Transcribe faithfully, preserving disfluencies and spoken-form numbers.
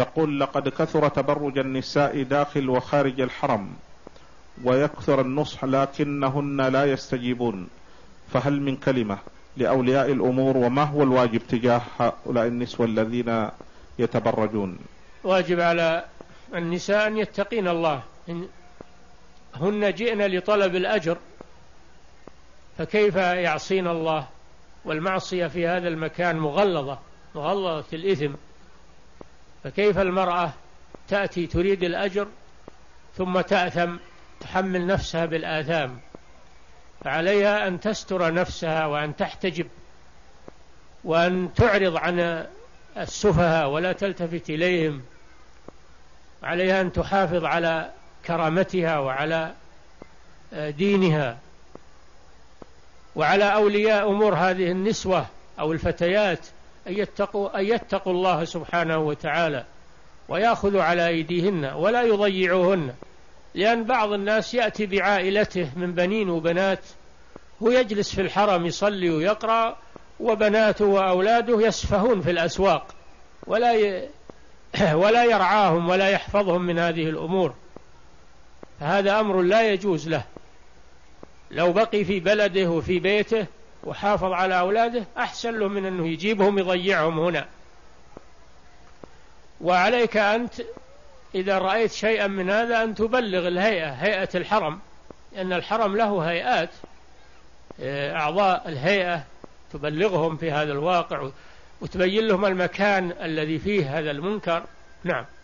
يقول لقد كثر تبرج النساء داخل وخارج الحرم ويكثر النصح لكنهن لا يستجيبون، فهل من كلمة لأولياء الأمور وما هو الواجب تجاه هؤلاء النسوة الذين يتبرجون؟ واجب على النساء أن يتقين الله، هن جئن لطلب الأجر فكيف يعصين الله؟ والمعصية في هذا المكان مغلظة مغلظة الإثم، فكيف المرأة تأتي تريد الأجر ثم تأثم تحمل نفسها بالآثام؟ فعليها أن تستر نفسها وأن تحتجب وأن تعرض عن السفهاء ولا تلتفت إليهم، عليها أن تحافظ على كرامتها وعلى دينها وعلى أولياء أمور هذه النسوة أو الفتيات أن يتقوا, أن يتقوا الله سبحانه وتعالى ويأخذوا على أيديهن ولا يضيعوهن، لأن بعض الناس يأتي بعائلته من بنين وبنات، هو يجلس في الحرم يصلي ويقرأ وبناته وأولاده يسفهون في الأسواق ولا ي... ولا يرعاهم ولا يحفظهم من هذه الأمور، فهذا أمر لا يجوز له. لو بقي في بلده وفي بيته وحافظ على أولاده أحسن له من أنه يجيبهم يضيعهم هنا. وعليك أنت إذا رأيت شيئا من هذا أن تبلغ الهيئة، هيئة الحرم، لأن الحرم له هيئات، أعضاء الهيئة تبلغهم في هذا الواقع وتبين لهم المكان الذي فيه هذا المنكر. نعم.